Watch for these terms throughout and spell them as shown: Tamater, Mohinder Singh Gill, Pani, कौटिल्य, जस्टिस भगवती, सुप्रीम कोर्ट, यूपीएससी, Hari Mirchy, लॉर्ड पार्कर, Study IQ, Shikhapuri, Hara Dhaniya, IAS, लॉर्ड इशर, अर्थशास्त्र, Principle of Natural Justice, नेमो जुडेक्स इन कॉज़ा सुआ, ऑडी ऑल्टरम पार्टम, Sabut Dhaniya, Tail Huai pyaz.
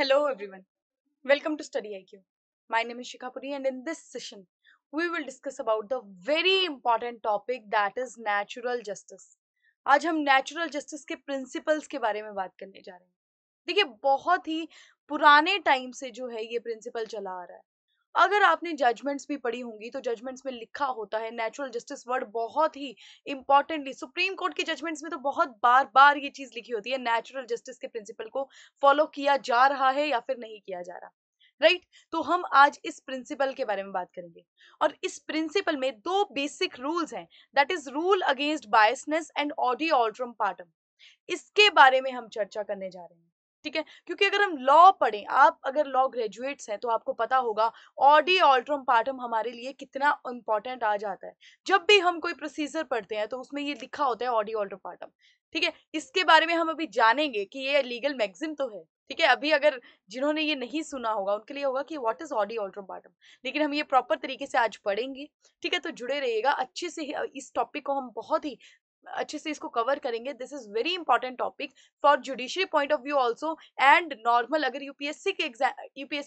Hello everyone, welcome to Study IQ. My name is Shikhapuri and in this session we will discuss about the very important topic that is natural justice. आज हम natural justice के principles के बारे में बात करने जा रहे हैं। देखिए बहुत ही पुराने टाइम से जो है ये प्रिंसिपल चला आ रहा है। अगर आपने जजमेंट्स भी पढ़ी होंगी तो जजमेंट्स में लिखा होता है natural justice वर्ड बहुत ही इम्पॉर्टेंटली सुप्रीम कोर्ट के जजमेंट्स में तो बहुत बार बार ये चीज़ लिखी होती है नेचुरल जस्टिस के प्रिंसिपल को फॉलो किया जा रहा है या फिर नहीं किया जा रहा, राइट? तो हम आज इस प्रिंसिपल के बारे में बात करेंगे और इस प्रिंसिपल में दो बेसिक रूल्स हैं, that is rule against biasness and ऑडी ऑल्टरम पार्टम। इसके बारे में हम चर्चा करने जा रहे हैं, ठीक है? क्योंकि अगर हम लॉ पढ़ें, आप अगर लॉ ग्रेजुएट्स हैं तो आपको पता होगा ऑडी ऑल्टरम पार्टम हमारे लिए कितना इम्पॉर्टेंट आ जाता है। जब भी हम कोई प्रोसीजर पढ़ते हैं तो उसमें ये लिखा होता है ऑडी ऑल्टरम पार्टम, ठीक है? इसके बारे में हम अभी जानेंगे कि ये लीगल मैग्जिम तो है, ठीक है? अभी अगर जिन्होंने ये नहीं सुना होगा उनके लिए होगा कि what is ऑडी ऑल्टरम पार्टम, लेकिन हम ये प्रॉपर तरीके से आज पढ़ेंगे, ठीक है? तो जुड़े रहिएगा, अच्छे से इस टॉपिक को हम बहुत ही अच्छे से इसको कवर करेंगे। This is very important topic for judiciary point of view also and normal अगर यूपीएससी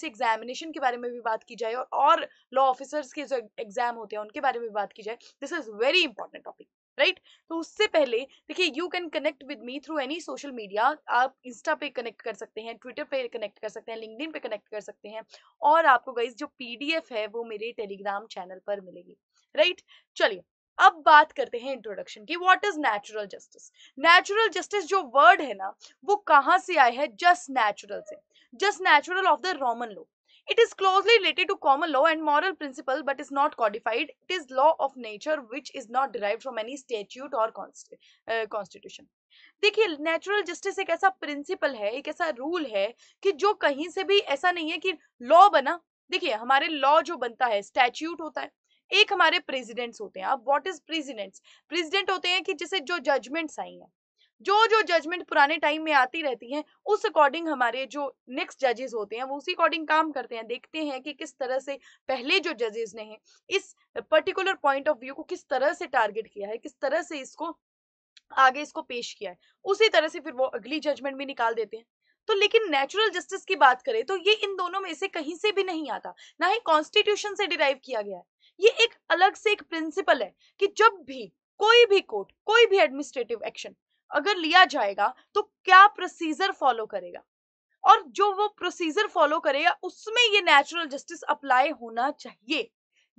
एग्जामिनेशन के बारे में भी बात की जाए और लॉ ऑफिसर्स के जो एग्जाम होते हैं उनके बारे में भी बात की जाए, this is very important topic, right? तो उससे पहले देखिए, you can connect with me through any social media. आप इंस्टा पे कनेक्ट कर सकते हैं, ट्विटर पे कनेक्ट कर सकते हैं, लिंक्डइन पे कनेक्ट कर सकते हैं और आपको गाइस जो पीडीएफ है वो मेरे टेलीग्राम चैनल पर मिलेगी, राइट? चलिए अब बात करते हैं इंट्रोडक्शन की। What is natural justice? Natural justice जो वर्ड है ना वो कहाँ से आया है? जस्ट नेचुरल से। Just natural of the Roman law. It is closely related to common law and moral principle but is not codified. It is law of nature which is not derived from any statute or constitution. देखिए natural justice एक ऐसा principle है, एक ऐसा rule है कि जो कहीं से भी ऐसा नहीं है कि law बना। देखिए हमारे law जो बनता है statute होता है, एक हमारे presidents होते हैं। अब what is presidents? President होते हैं कि जैसे जो judgments आई हैं, जो जजमेंट पुराने टाइम में आती रहती हैं उस अकॉर्डिंग हमारे जो नेक्स्ट जजेस होते हैं वो उसी अकॉर्डिंग काम करते हैं, देखते हैं कि किस तरह से पहले जो जजेस ने हैं इस पर्टिकुलर पॉइंट ऑफ व्यू को किस तरह से टारगेट किया है, किस तरह से इसको आगे इसको पेश किया है, उसी तरह से फिर वो अगली जजमेंट भी निकाल देते हैं। तो लेकिन नेचुरल जस्टिस की बात करें तो ये इन दोनों में से कहीं से भी नहीं आता, ना ही कॉन्स्टिट्यूशन से डिराइव किया गया है। ये एक अलग से एक प्रिंसिपल है कि जब भी कोई भी कोर्ट कोई भी एडमिनिस्ट्रेटिव एक्शन अगर लिया जाएगा तो क्या प्रोसीजर फॉलो करेगा और जो वो प्रोसीजर फॉलो करेगा उसमें ये नेचुरल जस्टिस अप्लाई होना चाहिए।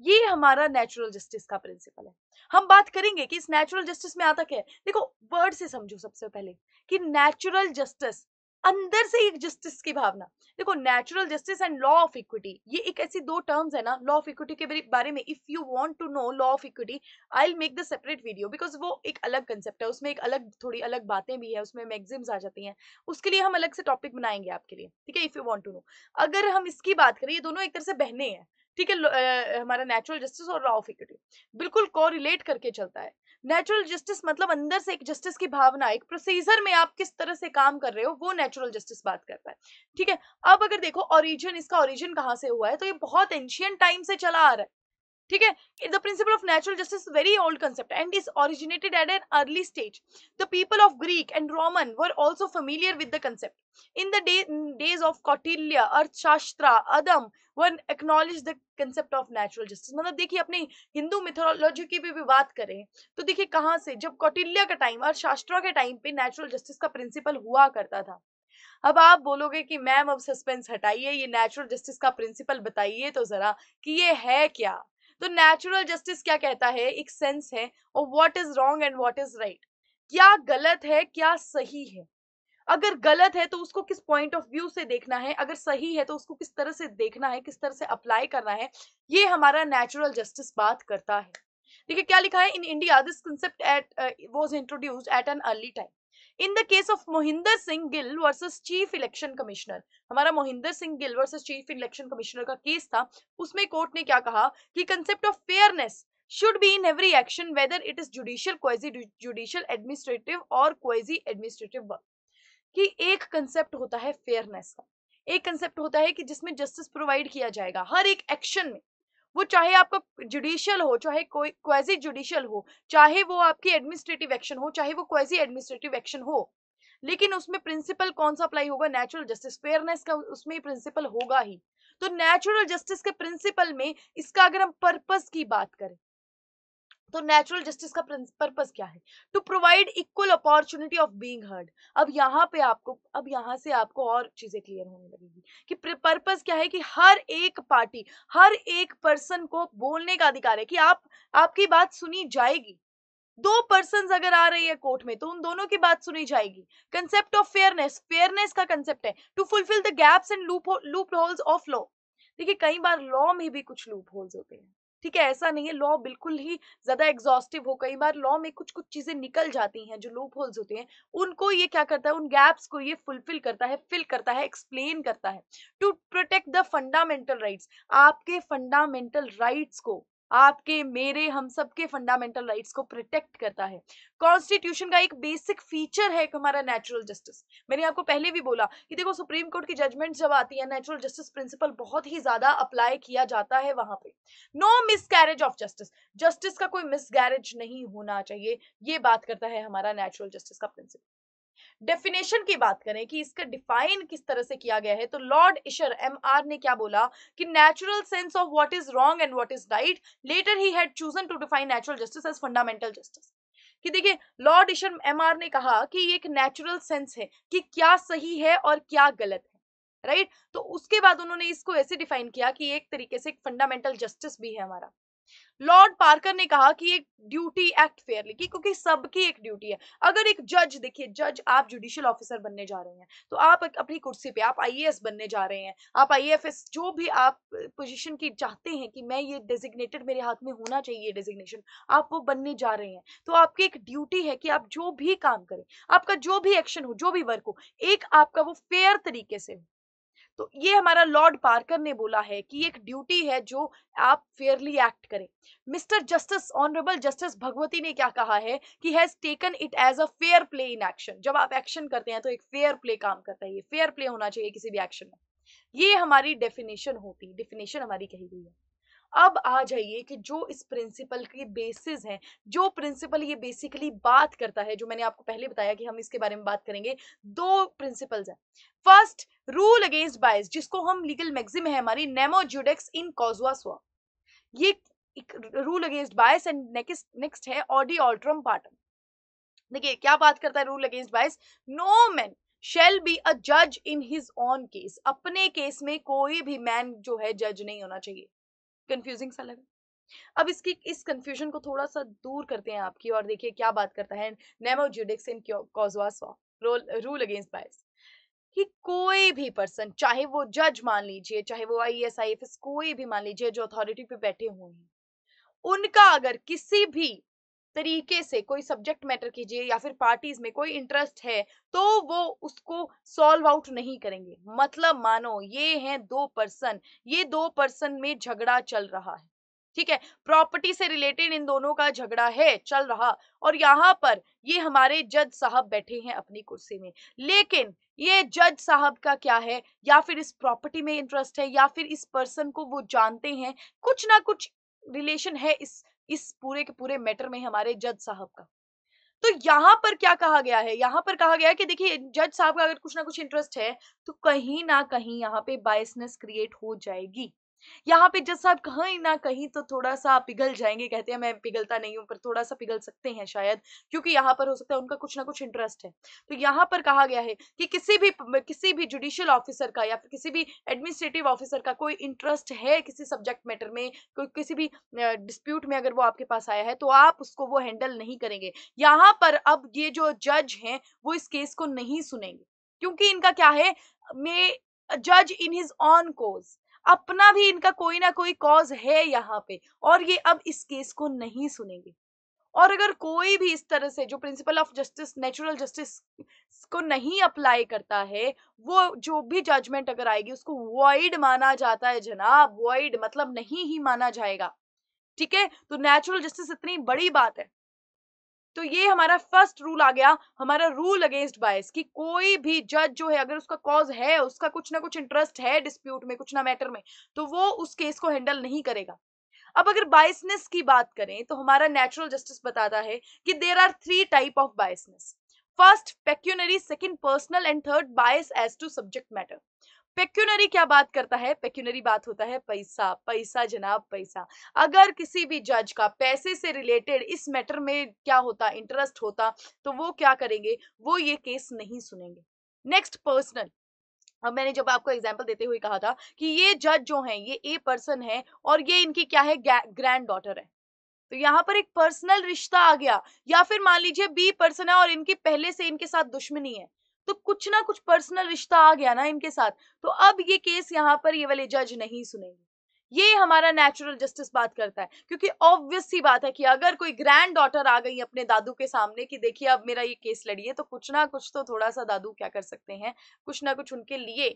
ये हमारा नेचुरल जस्टिस का प्रिंसिपल है। हम बात करेंगे कि इस नेचुरल जस्टिस में आता क्या है। देखो वर्ड से समझो सबसे पहले कि नेचुरल जस्टिस अंदर से एक जस्टिस की भावना। देखो natural justice and law of equity, ये एक ऐसी दो टर्म्स है ना। लॉ ऑफ इक्विटी के बारे में if you want to know law of equity I will make the separate video because वो एक अलग कंसेप्ट है, उसमें एक अलग थोड़ी अलग बातें भी है, उसमें मैग्जिम्स आ जाती हैं, उसके लिए हम अलग से टॉपिक बनाएंगे आपके लिए, ठीक है? If you want to know. अगर हम इसकी बात करें ये दोनों एक तरह से बहने हैं, ठीक है? हमारा नेचुरल जस्टिस और लॉ ऑफ इक्विटी बिल्कुल कोरिलेट करके चलता है। नेचुरल जस्टिस मतलब अंदर से एक जस्टिस की भावना, एक प्रोसीजर में आप किस तरह से काम कर रहे हो वो नेचुरल जस्टिस बात करता है, ठीक है? अब अगर देखो ओरिजिन, इसका ओरिजिन कहाँ से हुआ है तो ये बहुत एंशियंट टाइम से चला आ रहा है, ठीक है? The principle of natural justice very old concept and is originated at an early stage. The people of Greek and Roman were also familiar with the concept. In the days of कौटिल्य, अर्थशास्त्र, Adam one acknowledge the concept of natural justice. मतलब देखिए अपने Hindu mythology की भी बात करें तो देखिए कहाँ से, जब कौटिल्य का टाइम, अर्थशास्त्र के टाइम पे नेचुरल जस्टिस का प्रिंसिपल हुआ करता था। अब आप बोलोगे कि मैम अब सस्पेंस हटाइए, ये नेचुरल जस्टिस का प्रिंसिपल बताइए तो जरा कि ये है क्या। तो नेचुरल जस्टिस क्या कहता है? एक सेंस है और what is wrong and what is right, क्या गलत है क्या सही है। अगर गलत है तो उसको किस पॉइंट ऑफ व्यू से देखना है, अगर सही है तो उसको किस तरह से देखना है, किस तरह से अप्लाई करना है, ये हमारा नेचुरल जस्टिस बात करता है। देखिए क्या लिखा है, in India this concept at was introduced at an early time. In the case of Mohinder Singh Gill versus Chief Election Commissioner, हमारा Mohinder Singh Gill versus Chief Election Commissioner का case था, उसमें कोर्ट ने क्या कहा कि concept of fairness should be in every action whether it is judicial, quasi-judicial, administrative और quasi-administrative work। कि एक concept होता है fairness का, एक concept होता है कि जिसमें justice provide किया जाएगा हर एक action में, वो चाहे आपका जुडिशियल हो, चाहे कोई क्वाजी जुडिशियल हो, चाहे वो आपकी एडमिनिस्ट्रेटिव एक्शन हो, चाहे वो क्वाजी एडमिनिस्ट्रेटिव एक्शन हो, लेकिन उसमें प्रिंसिपल कौन सा अप्लाई होगा, नेचुरल जस्टिस, फेयरनेस का उसमें प्रिंसिपल होगा ही। तो नेचुरल जस्टिस के प्रिंसिपल में इसका अगर हम पर्पस की बात करें तो नेचुरल जस्टिस का पर्पस क्या है, to provide equal opportunity of being heard. अब यहाँ पे आपको, अब यहाँ से आपको और चीजें क्लियर होने लगेगी कि पर्पस क्या है, कि हर एक पार्टी, हर एक पर्सन को बोलने का अधिकार है कि आपकी बात सुनी जाएगी। दो पर्सन अगर आ रही है कोर्ट में तो उन दोनों की बात सुनी जाएगी। कंसेप्ट ऑफ फेयरनेस, फेयरनेस का कंसेप्ट है to fulfil the gaps and loopholes of law. देखिए कई बार लॉ में भी कुछ लूप होल्स होते हैं, ठीक है, ऐसा नहीं है लॉ बिल्कुल ही ज्यादा एग्जॉस्टिव हो, कई बार लॉ में कुछ कुछ चीजें निकल जाती हैं, जो लूप होल्स होते हैं उनको ये क्या करता है, उन गैप्स को ये फुलफिल करता है, फिल करता है, एक्सप्लेन करता है। To protect the fundamental rights, आपके फंडामेंटल राइट्स को, आपके मेरे हम सबके फंडामेंटल राइट्स को प्रोटेक्ट करता है। कॉन्स्टिट्यूशन का एक बेसिक फीचर है हमारा नेचुरल जस्टिस। मैंने आपको पहले भी बोला कि देखो सुप्रीम कोर्ट की जजमेंट जब आती है, नेचुरल जस्टिस प्रिंसिपल बहुत ही ज्यादा अप्लाई किया जाता है वहां पे। No miscarriage of justice, justice का कोई मिसकैरेज नहीं होना चाहिए, ये बात करता है हमारा नेचुरल जस्टिस का प्रिंसिपल। डेफिनेशन की बात करें कि इसका डिफाइन किस तरह से किया गया है, तो लॉर्ड इशर एमआर ने क्या बोला कि natural sense of what is wrong and what is right, later he had chosen to define natural justice as fundamental justice. कि देखिए लॉर्ड इशर एमआर ने कहा कि ये एक नेचुरल सेंस है कि क्या सही है और क्या गलत है, राइट। तो उसके बाद उन्होंने इसको ऐसे डिफाइन किया कि एक तरीके से एक फंडामेंटल जस्टिस भी है हमारा। लॉर्ड पार्कर ने कहा कि एक ड्यूटी एक्ट फेयरली, क्योंकि सबकी एक ड्यूटी है। अगर एक जज, देखिए जज, आप जुडिशियल ऑफिसर बनने जा रहे हैं तो आप अपनी कुर्सी पे, आप आईएएस बनने जा रहे हैं, आप आईएफएस, जो भी आप पोजीशन की चाहते हैं कि मैं ये डेजिग्नेटेड मेरे हाथ में होना चाहिए डेजिग्नेशन, आप वो बनने जा रहे हैं। तो आपकी एक ड्यूटी है कि आप जो भी काम करें, आपका जो भी एक्शन हो, जो भी वर्क हो, एक आपका वो फेयर तरीके से हो। तो ये हमारा लॉर्ड पार्कर ने बोला है कि एक ड्यूटी है जो आप फेयरली एक्ट करें। Mister justice, honourable जस्टिस भगवती ने क्या कहा है कि has taken it as a fair play in action. जब आप एक्शन करते हैं तो एक फेयर प्ले काम करता है, ये फेयर प्ले होना चाहिए किसी भी एक्शन में। ये हमारी डेफिनेशन होती, डेफिनेशन हमारी कही गई है। अब आ जाइए कि जो इस प्रिंसिपल के बेसिस हैं, जो प्रिंसिपल ये बेसिकली बात करता है, जो मैंने आपको पहले बताया कि हम इसके बारे में बात करेंगे। दो प्रिंसिपल्स हैं, फर्स्ट रूल अगेंस्ट बायस, जिसको हम लीगल मैग्जिम है हमारी नेमो जुडेक्स इन कॉज़ा सुआ, ये rule against bias. And next है ऑडी ऑल्टरम पार्टम। देखिए क्या बात करता है rule against bias, no man shall be a जज इन हिज ऑन केस, अपने केस में कोई भी मैन जो है जज नहीं होना चाहिए। कंफ्यूजिंग सा लगा, अब इसकी इस कंफ्यूजन को थोड़ा सा दूर करते हैं आपकी, और देखिए क्या बात करता है नेमो जुडेक्स इन कॉज़ा सुआ, रूल अगेंस्ट बायस, कि कोई भी पर्सन, चाहे वो जज मान लीजिए, चाहे वो आईएएस आईएफएस, कोई भी मान लीजिए जो अथॉरिटी पे बैठे हुए हैं, उनका अगर किसी भी तरीके से कोई सब्जेक्ट मैटर कीजिए या फिर पार्टीज में कोई इंटरेस्ट है तो वो उसको सॉल्व आउट नहीं करेंगे। मतलब मानो ये हैं दो पर्सन, ये दो पर्सन में झगड़ा चल रहा है, ठीक है, प्रॉपर्टी से रिलेटेड इन दोनों का झगड़ा है चल रहा, और यहाँ पर ये हमारे जज साहब बैठे हैं अपनी कुर्सी में, लेकिन ये जज साहब का क्या है, या फिर इस प्रॉपर्टी में इंटरेस्ट है या फिर इस पर्सन को वो जानते हैं, कुछ ना कुछ रिलेशन है इस पूरे के पूरे मैटर में हमारे जज साहब का। तो यहाँ पर क्या कहा गया है, यहाँ पर कहा गया है कि देखिए जज साहब का अगर कुछ ना कुछ इंटरेस्ट है तो कहीं ना कहीं यहाँ पे बायसनेस क्रिएट हो जाएगी, यहाँ पे जज साहब कहीं ना कहीं तो थोड़ा सा पिघल जाएंगे। कहते हैं मैं पिघलता नहीं हूं पर थोड़ा सा पिघल सकते हैं शायद, क्योंकि यहाँ पर हो सकता है उनका कुछ ना कुछ इंटरेस्ट है। तो यहाँ पर कहा गया है कि किसी भी जुडिशियल ऑफिसर का या फिर किसी भी एडमिनिस्ट्रेटिव ऑफिसर का कोई इंटरेस्ट है किसी सब्जेक्ट मैटर में, किसी भी डिस्प्यूट में अगर वो आपके पास आया है तो आप उसको वो हैंडल नहीं करेंगे। यहाँ पर अब ये जो जज हैं वो इस केस को नहीं सुनेंगे, क्योंकि इनका क्या है, मैं जज इन हिज ऑन कॉज, अपना भी इनका कोई ना कोई कॉज है यहाँ पे, और ये अब इस केस को नहीं सुनेंगे। और अगर कोई भी इस तरह से जो principle of justice, natural justice को नहीं अप्लाई करता है, वो जो भी जजमेंट अगर आएगी उसको वॉइड माना जाता है जनाब, वॉइड मतलब नहीं ही माना जाएगा, ठीक है। तो नेचुरल जस्टिस इतनी बड़ी बात है। तो ये हमारा फर्स्ट रूल आ गया, हमारा रूल अगेंस्ट बायस, कि कोई भी जज जो है अगर उसका कॉज है, उसका कुछ ना कुछ इंटरेस्ट है डिस्प्यूट में, कुछ ना मैटर में, तो वो उस केस को हैंडल नहीं करेगा। अब अगर बायसनेस की बात करें तो हमारा नेचुरल जस्टिस बताता है कि there are 3 type of biasness. First pecuniary, second personal and third bias as to subject matter. Pecuniary क्या बात करता है? पेक्यूनरी बात होता है पैसा, पैसा जनाब, पैसा। अगर किसी भी जज का पैसे से रिलेटेड इस मैटर में क्या होता, इंटरेस्ट होता, तो वो क्या करेंगे, वो ये केस नहीं सुनेंगे। नेक्स्ट पर्सनल, अब मैंने जब आपको एग्जाम्पल देते हुए कहा था कि ये जज जो है ये ए पर्सन है और ये इनकी क्या है, ग्रैंड डॉटर है, तो यहाँ पर एक पर्सनल रिश्ता आ गया। या फिर मान लीजिए बी पर्सन है और इनकी पहले से इनके साथ दुश्मनी है, तो कुछ ना कुछ पर्सनल रिश्ता आ गया ना इनके साथ, तो अब ये केस यहाँ पर ये वाले जज नहीं सुनेंगे। ये हमारा नेचुरल जस्टिस बात करता है, क्योंकि ऑब्वियस सी बात है कि अगर कोई ग्रैंड डॉटर आ गई अपने दादू के सामने कि देखिए अब मेरा ये केस लड़िए, तो कुछ ना कुछ तो थोड़ा सा दादू क्या कर सकते हैं, कुछ ना कुछ उनके लिए,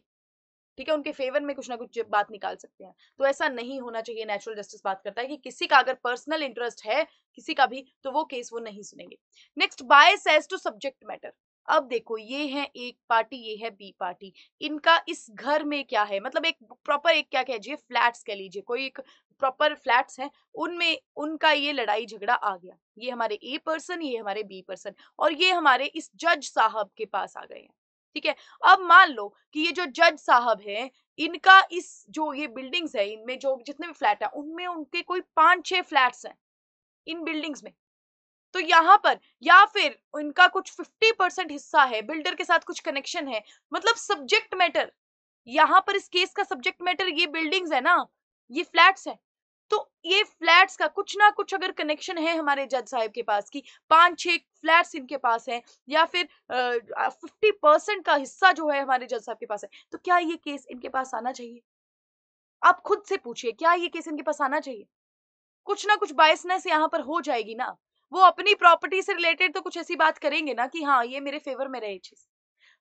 ठीक है, उनके फेवर में कुछ ना कुछ बात निकाल सकते हैं। तो ऐसा नहीं होना चाहिए। नेचुरल जस्टिस बात करता है कि किसी का अगर पर्सनल इंटरेस्ट है किसी का भी, तो वो केस वो नहीं सुनेंगे। Next bias as to subject matter. अब देखो ये है एक पार्टी, ये है बी पार्टी, इनका इस घर में क्या है, मतलब एक प्रॉपर एक क्या कहिए फ्लैट्स कह लीजिए, कोई एक प्रॉपर फ्लैट्स हैं, उनमें उनका ये लड़ाई झगड़ा आ गया। ये हमारे ए पर्सन, ये हमारे बी पर्सन, और ये हमारे इस जज साहब के पास आ गए हैं, ठीक है। अब मान लो कि ये जो जज साहब हैं इनका इस जो ये बिल्डिंग्स है, इनमें जो जितने भी फ्लैट है उनमें उनके कोई 5-6 फ्लैट्स हैं इन बिल्डिंग्स में, तो यहाँ पर या फिर उनका कुछ 50% हिस्सा है, बिल्डर के साथ कुछ कनेक्शन है, मतलब सब्जेक्ट मैटर यहाँ पर इस केस का सब्जेक्ट मैटर ये बिल्डिंग्स है ना, ये फ्लैट्स है, तो ये फ्लैट्स का कुछ ना कुछ अगर कनेक्शन है हमारे जज साहब के पास कि 5-6 फ्लैट्स इनके पास हैं या फिर 50% का हिस्सा जो है हमारे जज साहब के पास है, तो क्या ये केस इनके पास आना चाहिए? आप खुद से पूछिए, क्या ये केस इनके पास आना चाहिए? कुछ ना कुछ बायसनेस यहाँ पर हो जाएगी ना। वो अपनी प्रॉपर्टी से रिलेटेड तो कुछ ऐसी बात करेंगे ना कि हाँ ये मेरे फेवर में रहे चीज।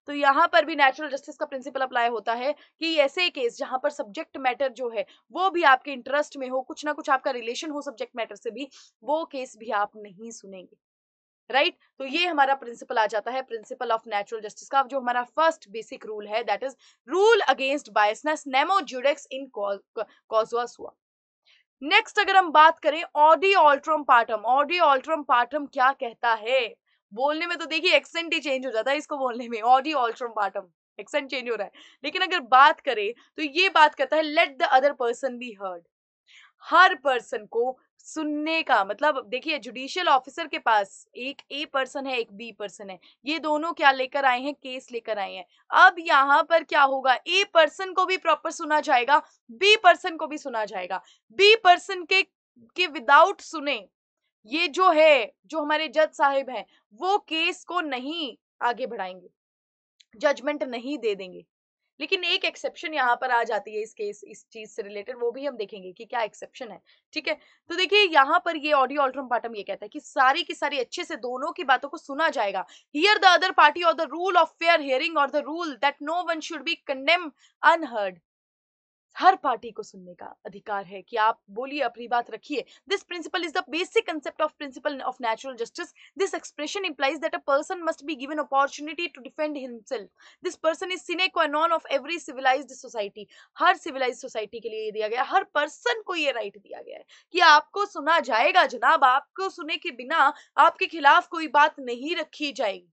तो यहाँ पर भी नेचुरल जस्टिस का प्रिंसिपल अप्लाई होता है कि ऐसे केस जहाँ पर सब्जेक्ट मैटर जो है वो भी आपके इंटरेस्ट में हो, कुछ ना कुछ आपका रिलेशन हो सब्जेक्ट मैटर से भी, वो केस भी आप नहीं सुनेंगे, राइट। तो ये हमारा प्रिंसिपल आ जाता है, प्रिंसिपल ऑफ नेचुरल जस्टिस का, जो हमारा फर्स्ट बेसिक रूल है, that is rule against biasness, नेमो जुडेक्स इन कॉज़ा सुआ। Next अगर हम बात करें ऑडी ऑल्टरम पार्टम। ऑडी ऑल्टरम पार्टम क्या कहता है? बोलने में तो देखिए एक्सेंट ही चेंज हो जाता है इसको बोलने में, ऑडी ऑल्टरम पार्टम accent change हो रहा है, लेकिन अगर बात करें तो ये बात करता है let the other person be heard. हर पर्सन को सुनने का, मतलब देखिए जुडिशियल ऑफिसर के पास एक ए पर्सन है एक बी पर्सन है, ये दोनों क्या लेकर आए हैं, केस लेकर आए हैं। अब यहाँ पर क्या होगा, ए पर्सन को भी प्रॉपर सुना जाएगा, बी पर्सन को भी सुना जाएगा। बी पर्सन के विदाउट सुने ये जो है जो हमारे जज साहब हैं वो केस को नहीं आगे बढ़ाएंगे, जजमेंट नहीं दे देंगे। लेकिन एक एक्सेप्शन यहाँ पर आ जाती है इस केस इस चीज से रिलेटेड, वो भी हम देखेंगे कि क्या एक्सेप्शन है, ठीक है। तो देखिए यहाँ पर ये ऑडी ऑल्टरम पार्टम ये कहता है कि सारी की सारी अच्छे से दोनों की बातों को सुना जाएगा। हियर द अदर पार्टी और the rule of fair hearing और the rule that no one should be condemned unheard. हर पार्टी को सुनने का अधिकार है कि आप बोलिए, अपनी बात रखिए। This principle is the basic concept of principle of natural justice. This expression implies that a person must be given opportunity to defend himself. This person is sine qua non of every civilised society. हर civilised society के लिए ये दिया गया, हर person को ये right दिया गया है कि आपको सुना जाएगा जनाब, आपको सुने के बिना आपके खिलाफ कोई बात नहीं रखी जाएगी।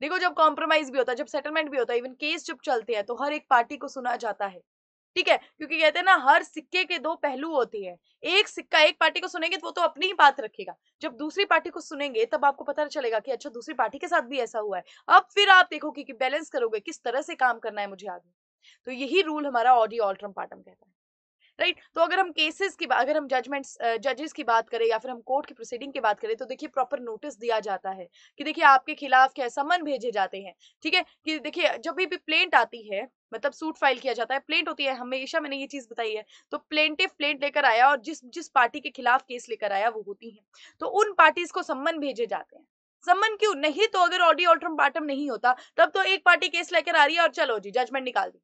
देखो जब कॉम्प्रोमाइज भी होता है, जब सेटलमेंट भी होता है, इवन केस जब चलते हैं, तो हर एक पार्टी को सुना जाता है, ठीक है, क्योंकि कहते हैं ना हर सिक्के के दो पहलू होते हैं। एक सिक्का एक पार्टी को सुनेंगे तो वो तो अपनी ही बात रखेगा, जब दूसरी पार्टी को सुनेंगे तब आपको पता चलेगा कि अच्छा दूसरी पार्टी के साथ भी ऐसा हुआ है, अब फिर आप देखोगे कि बैलेंस करोगे किस तरह से काम करना है मुझे आगे। तो यही रूल हमारा ऑडी ऑल्टरम पार्टम कहता है, राइट। तो अगर हम केसेस की अगर हम जजमेंट्स जजेस की बात करें या फिर हम कोर्ट की प्रोसीडिंग की बात करें, तो देखिए प्रॉपर नोटिस दिया जाता है कि देखिए आपके खिलाफ क्या समन भेजे जाते हैं, ठीक है, कि देखिए जब भी प्लेंट आती है, मतलब सूट फाइल किया जाता है, प्लेंट होती है, हमेशा मैंने ये चीज बताई है, तो प्लेंटिफ प्लेंट लेकर आया और जिस पार्टी के खिलाफ केस लेकर आया वो होती है, तो उन पार्टीज को सम्मन भेजे जाते हैं। सम्मन क्यों? नहीं तो अगर ऑडी ऑल्टरम पार्टम नहीं होता तब तो एक पार्टी केस लेकर आ रही है और चलो जी जजमेंट निकाल दी,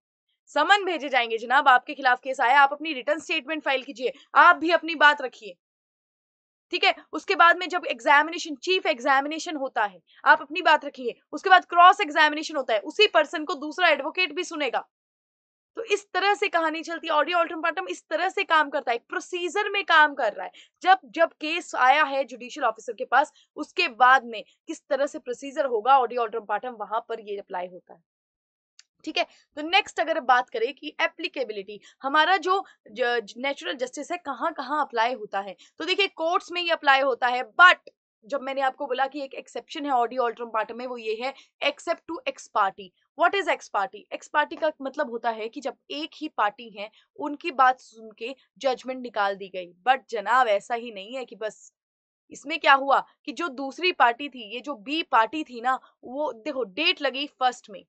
समन भेजे जाएंगे जनाब आपके खिलाफ केस आया, आप अपनी रिटर्न स्टेटमेंट फाइल कीजिए, आप भी अपनी बात रखिए, ठीक है। उसके बाद में जब एग्जामिनेशन चीफ एग्जामिनेशन होता है आप अपनी बात रखिए, उसके बाद क्रॉस एग्जामिनेशन होता है, उसी पर्सन को दूसरा एडवोकेट भी सुनेगा। तो इस तरह से कहानी चलती है। ऑडी ऑल्टरम पार्टम इस तरह से काम करता है, प्रोसीजर में काम कर रहा है। जब केस आया है जुडिशियल ऑफिसर के पास, उसके बाद में किस तरह से प्रोसीजर होगा, ऑडी ऑल्टरम पार्टम वहां पर ये अप्लाई होता है। ठीक है, तो नेक्स्ट अगर बात करें कि एप्लीकेबिलिटी, हमारा जो नेचुरल जस्टिस है कहाँ कहाँ अप्लाई होता है, तो देखिए कोर्ट्स में ये अप्लाई होता है, बट जब मैंने आपको बोला कि एक एक्सेप्शन है ऑडी ऑल्टरम पार्टम में, वो ये है except to ex parte. What is ex parte? Ex parte का मतलब होता है कि जब एक ही पार्टी है उनकी बात सुन के जजमेंट निकाल दी गई। बट जनाब ऐसा ही नहीं है कि बस इसमें क्या हुआ कि जो दूसरी पार्टी थी, ये जो बी पार्टी थी ना, वो देखो डेट लगी फर्स्ट में,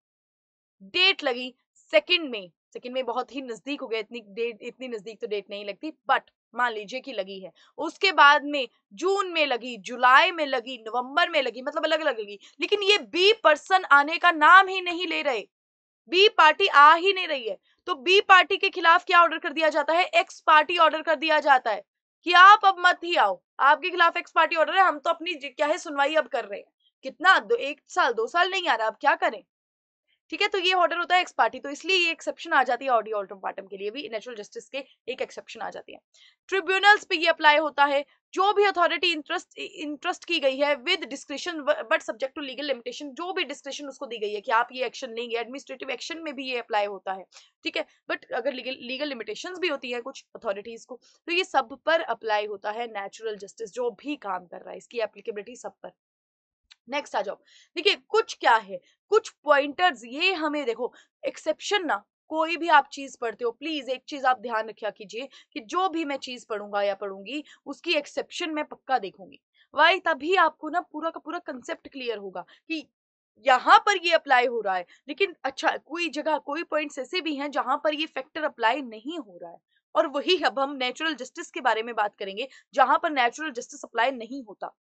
डेट लगी सेकंड में बहुत ही नजदीक हो गया, इतनी नजदीक तो डेट नहीं लगती, बट मान लीजिए कि लगी है। उसके बाद में जून में लगी, जुलाई में लगी, नवंबर में लगी, मतलब अलग अलग लगी। लेकिन ये बी पर्सन आने का नाम ही नहीं ले रहे, बी पार्टी आ ही नहीं रही है। तो बी पार्टी के खिलाफ क्या ऑर्डर कर दिया जाता है? एक्स पार्टी ऑर्डर कर दिया जाता है कि आप अब मत ही आओ, आपके खिलाफ एक्स पार्टी ऑर्डर है, हम तो अपनी क्या है सुनवाई अब कर रहे हैं। कितना 1 साल 2 साल नहीं आ रहा, अब क्या करें? ठीक है, तो ये ऑर्डर होता है एक्स पार्टी, तो इसलिए ये एक्सेप्शन आ जाती है ऑडी ऑल्टरम पार्टम के लिए भी, नेचुरल जस्टिस के एक एक्सेप्शन आ जाती है। ट्रिब्यूनल्स पे ये अप्लाई होता है, जो भी अथॉरिटी इंटरेस्ट की गई है with discretion but subject to legal limitation, जो भी डिस्क्रिशन उसको दी गई है कि आप ये एक्शन लेंगे। एडमिनिस्ट्रेटिव एक्शन में भी ये अप्लाई होता है, ठीक है, बट अगर लीगल लिमिटेशंस भी होती है कुछ अथॉरिटीज को, तो ये सब पर अप्लाई होता है नेचुरल जस्टिस, जो भी काम कर रहा है इसकी एप्लीकेबिलिटी सब पर। नेक्स्ट आ जाओ, देखिए कुछ क्या है, कुछ पॉइंटर्स ये हमें, देखो एक्सेप्शन ना, कोई भी आप चीज पढ़ते हो प्लीज एक चीज आप ध्यान रखा कीजिए कि जो भी मैं चीज पढ़ूंगा या पढ़ूंगी उसकी एक्सेप्शन मैं पक्का देखूंगी। वाई? तभी आपको ना पूरा का पूरा कंसेप्ट क्लियर होगा कि यहाँ पर ये अप्लाई हो रहा है, लेकिन अच्छा कोई जगह कोई पॉइंट्स ऐसे भी हैं जहां पर ये फैक्टर अप्लाई नहीं हो रहा है, और वही अब हम नेचुरल जस्टिस के बारे में बात करेंगे जहां पर नेचुरल जस्टिस अप्लाई नहीं होता।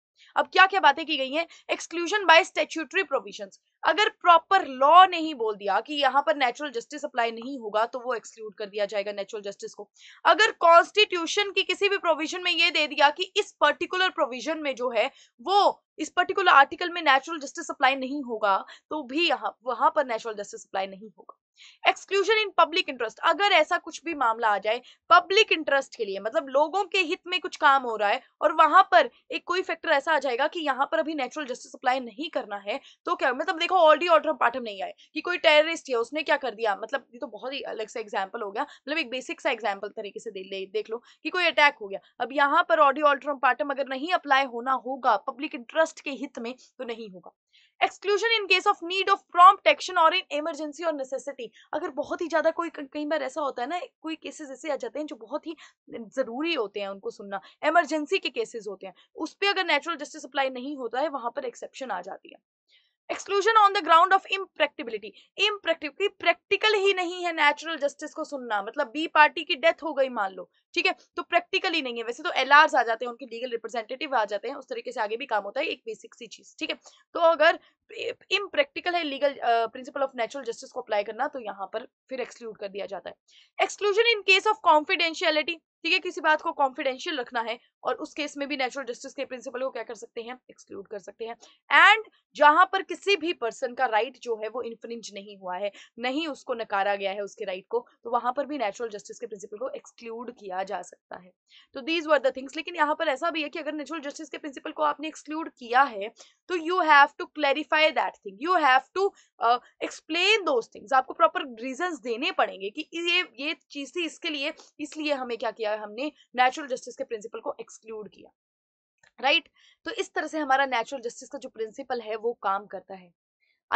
अब क्या क्या बातें की गई हैं? एक्सक्लूजन बाय स्टैट्यूटरी प्रोविजंस, अगर प्रॉपर लॉ ने ही बोल दिया कि यहाँ पर नेचुरल जस्टिस अप्लाई नहीं होगा तो वो एक्सक्लूड कर दिया जाएगा नेचुरल जस्टिस को। अगर कॉन्स्टिट्यूशन की किसी भी प्रोविजन में ये दे दिया कि इस पर्टिकुलर प्रोविजन में जो है वो इस पर्टिकुलर आर्टिकल में नेचुरल जस्टिस अप्लाई नहीं होगा, तो भी वहां पर नेचुरल जस्टिस अप्लाई नहीं होगा। एक्सक्लूजन इन पब्लिक इंटरेस्ट, अगर ऐसा कुछ भी मामला आ जाए पब्लिक इंटरेस्ट के लिए, मतलब लोगों के हित में कुछ काम हो रहा है और वहां पर एक कोई फैक्टर ऐसा आ जाएगा कि यहाँ पर अभी नेचुरल जस्टिस अप्लाई नहीं करना है, तो क्या मतलब देखो ऑडी ऑल्टरम पार्टम नहीं आए कि कोई टेररिस्ट है उसने क्या कर दिया, मतलब ये तो बहुत ही अलग सा एग्जाम्पल हो गया, मतलब एक बेसिक सा एग्जाम्पल तरीके से देख लो कि कोई अटैक हो गया। अब यहाँ पर ऑडी ऑल्टरम पार्टम अगर नहीं अप्लाई होना होगा पब्लिक इंटरेस्ट के हित में तो नहीं होगा। Exclusion in case of need of prompt action और इन इमरजेंसी और नेसेसिटी, अगर बहुत ही ज्यादा कोई कई बार ऐसा होता है ना, कोई केसेस ऐसे आ जाते हैं जो बहुत ही जरूरी होते हैं उनको सुनना, इमरजेंसी के केसेस होते हैं, उस पर अगर नेचुरल जस्टिस अप्लाई नहीं होता है वहां पर एक्सेप्शन आ जाती है। Exclusion on the ground of impracticability, impracticability practical ही नहीं है नेचुरल जस्टिस को सुनना, मतलब बी पार्टी की डेथ हो गई मान लो, ठीक है, तो प्रैक्टिकल ही नहीं है। वैसे तो एलआरस आ जाते हैं, उनके लीगल रिप्रेजेंटेटिव आ जाते हैं, उस तरीके से आगे भी काम होता है, एक बेसिक सी चीज, ठीक है। तो अगर इम्प्रैक्टिकल है legal principle of natural justice को अप्लाई करना, तो यहाँ पर फिर एक्सक्लूड कर दिया जाता है। Exclusion in case of confidentiality, ठीक है, किसी बात को कॉन्फिडेंशियल रखना है और उस केस में भी नेचुरल जस्टिस के प्रिंसिपल को क्या कर सकते हैं, एक्सक्लूड कर सकते हैं। एंड जहां पर किसी भी पर्सन का राइट जो है वो इन्फ्रिंज नहीं हुआ है, नहीं उसको नकारा गया है उसके राइट को, तो वहां पर भी नेचुरल जस्टिस के प्रिंसिपल को एक्सक्लूड किया जा सकता है। तो दीज वर द थिंग्स। लेकिन यहाँ पर ऐसा भी है कि अगर नेचुरल जस्टिस के प्रिंसिपल को आपने एक्सक्लूड किया है तो you have to clarify that thing, you have to explain those things, आपको प्रॉपर रीजंस देने पड़ेंगे कि ये चीज थी इसके लिए, इसलिए हमें क्या किया, हमने नेचुरल जस्टिस के प्रिंसिपल को एक्सक्लूड किया, राइट? तो इस तरह से हमारा नेचुरल जस्टिस का जो प्रिंसिपल है वो काम करता है।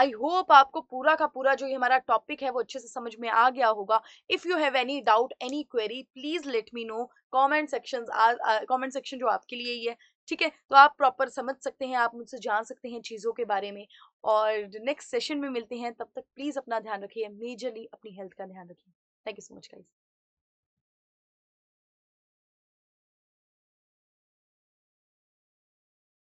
आई होप आपको पूरा का पूरा जो ये हमारा टॉपिक है वो अच्छे से समझ में आ गया होगा। If you have any doubt, any query, please let me know. Comment section जो आपके लिए ही है, ठीक है, तो आप प्रॉपर समझ सकते हैं, आप मुझसे जान सकते हैं चीज़ों के बारे में। और नेक्स्ट सेशन में मिलते हैं, तब तक प्लीज अपना ध्यान रखिए, मेजरली अपनी हेल्थ का ध्यान रखिए। Thank you so much guys.